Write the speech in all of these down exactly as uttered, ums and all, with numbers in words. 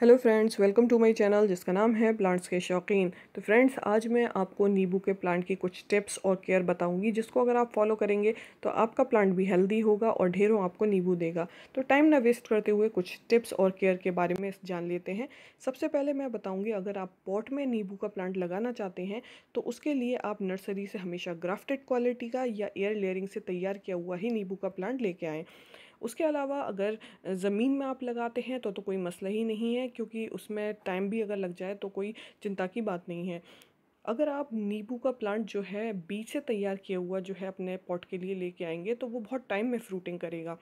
Hello friends, welcome to my channel जिसका नाम है प्लांट्स के शौकीन। तो फ्रेंड्स, आज मैं आपको नींबू के प्लांट की कुछ टिप्स और केयर बताऊंगी, जिसको अगर आप फॉलो करेंगे तो आपका प्लांट भी हेल्दी होगा और ढेरों आपको नींबू देगा। तो टाइम ना वेस्ट करते हुए कुछ टिप्स और केयर के बारे में जान लेते हैं। सबसे पहले मैं बताऊँगी, अगर आप पॉट में नींबू का प्लांट लगाना चाहते हैं तो उसके लिए आप नर्सरी से हमेशा ग्राफ्टेड क्वालिटी का या एयर लेयरिंग से तैयार किया हुआ ही नींबू का प्लांट लेके आएँ। उसके अलावा अगर ज़मीन में आप लगाते हैं तो तो कोई मसला ही नहीं है, क्योंकि उसमें टाइम भी अगर लग जाए तो कोई चिंता की बात नहीं है। अगर आप नींबू का प्लांट जो है बीज से तैयार किया हुआ जो है अपने पॉट के लिए लेके आएंगे तो वो बहुत टाइम में फ्रूटिंग करेगा।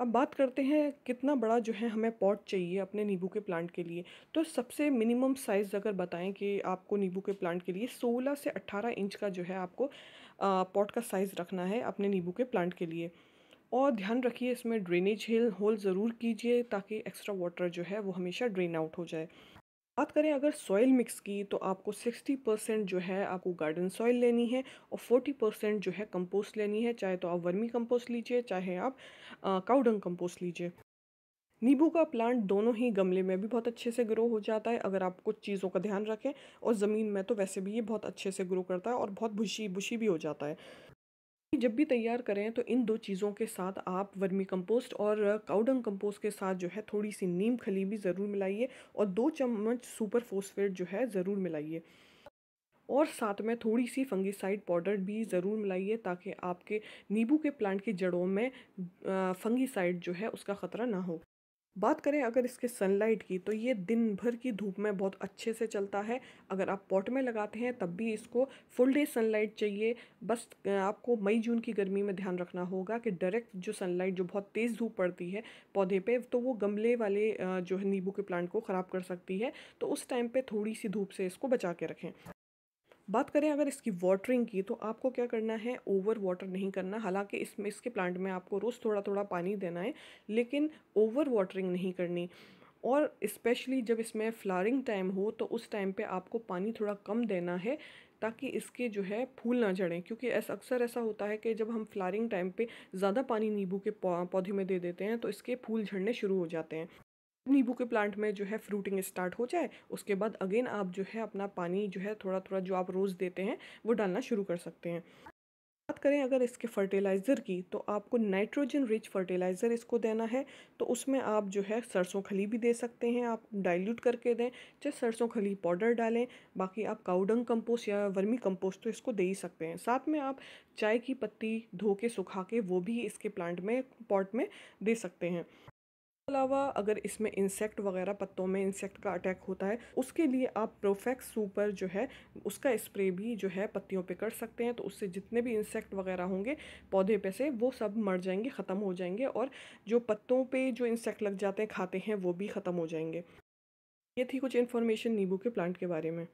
अब बात करते हैं कितना बड़ा जो है हमें पॉट चाहिए अपने नींबू के प्लांट के लिए। तो सबसे मिनिमम साइज़ अगर बताएं कि आपको नींबू के प्लांट के लिए सोलह से अठारह इंच का जो है आपको पॉट का साइज़ रखना है अपने नींबू के प्लांट के लिए। और ध्यान रखिए, इसमें ड्रेनेज हिल होल ज़रूर कीजिए ताकि एक्स्ट्रा वाटर जो है वो हमेशा ड्रेन आउट हो जाए। बात करें अगर सॉइल मिक्स की, तो आपको साठ परसेंट जो है आपको गार्डन सॉइल लेनी है और चालीस परसेंट जो है कंपोस्ट लेनी है। चाहे तो आप वर्मी कंपोस्ट लीजिए, चाहे आप काउडंग कंपोस्ट लीजिए। नींबू का प्लांट दोनों ही गमले में भी बहुत अच्छे से ग्रो हो जाता है अगर आप कुछ चीज़ों का ध्यान रखें, और ज़मीन में तो वैसे भी ये बहुत अच्छे से ग्रो करता है और बहुत बुशी बुशी भी हो जाता है। जब भी तैयार करें तो इन दो चीज़ों के साथ आप वर्मी कंपोस्ट और काउडंग कंपोस्ट के साथ जो है थोड़ी सी नीम खली भी ज़रूर मिलाइए और दो चम्मच सुपर फॉस्फेट जो है ज़रूर मिलाइए, और साथ में थोड़ी सी फंगीसाइड पाउडर भी ज़रूर मिलाइए ताकि आपके नींबू के प्लांट की जड़ों में फंगीसाइड जो है उसका ख़तरा ना हो। बात करें अगर इसके सनलाइट की, तो ये दिन भर की धूप में बहुत अच्छे से चलता है। अगर आप पॉट में लगाते हैं तब भी इसको फुल डे सनलाइट चाहिए। बस आपको मई जून की गर्मी में ध्यान रखना होगा कि डायरेक्ट जो सनलाइट जो बहुत तेज़ धूप पड़ती है पौधे पे, तो वो गमले वाले जो है नींबू के प्लांट को ख़राब कर सकती है। तो उस टाइम पर थोड़ी सी धूप से इसको बचा के रखें। बात करें अगर इसकी वाटरिंग की, तो आपको क्या करना है, ओवर वाटर नहीं करना। हालांकि इसमें इसके प्लांट में आपको रोज़ थोड़ा थोड़ा पानी देना है, लेकिन ओवर वाटरिंग नहीं करनी। और स्पेशली जब इसमें फ्लावरिंग टाइम हो तो उस टाइम पे आपको पानी थोड़ा कम देना है ताकि इसके जो है फूल ना झड़ें, क्योंकि ऐसा अक्सर ऐसा होता है कि जब हम फ्लावरिंग टाइम पे ज़्यादा पानी नींबू के पौधे में दे देते हैं तो इसके फूल झड़ने शुरू हो जाते हैं। नींबू के प्लांट में जो है फ्रूटिंग स्टार्ट हो जाए, उसके बाद अगेन आप जो है अपना पानी जो है थोड़ा थोड़ा जो आप रोज़ देते हैं वो डालना शुरू कर सकते हैं। बात करें अगर इसके फर्टिलाइज़र की, तो आपको नाइट्रोजन रिच फर्टिलाइज़र इसको देना है। तो उसमें आप जो है सरसों खली भी दे सकते हैं, आप डाइल्यूट करके दें, चाहे सरसों खली पाउडर डालें। बाकी आप काउडंग कंपोस्ट या वर्मी कंपोस्ट तो इसको दे ही सकते हैं। साथ में आप चाय की पत्ती धो के सुखा के वो भी इसके प्लांट में पॉट में दे सकते हैं। अलावा अगर इसमें इंसेक्ट वगैरह पत्तों में इंसेक्ट का अटैक होता है, उसके लिए आप प्रोफेक्स सुपर जो है उसका स्प्रे भी जो है पत्तियों पे कर सकते हैं। तो उससे जितने भी इंसेक्ट वगैरह होंगे पौधे पे से वो सब मर जाएंगे, ख़त्म हो जाएंगे, और जो पत्तों पे जो इंसेक्ट लग जाते हैं खाते हैं वो भी ख़त्म हो जाएंगे। ये थी कुछ इन्फॉर्मेशन नींबू के प्लांट के बारे में।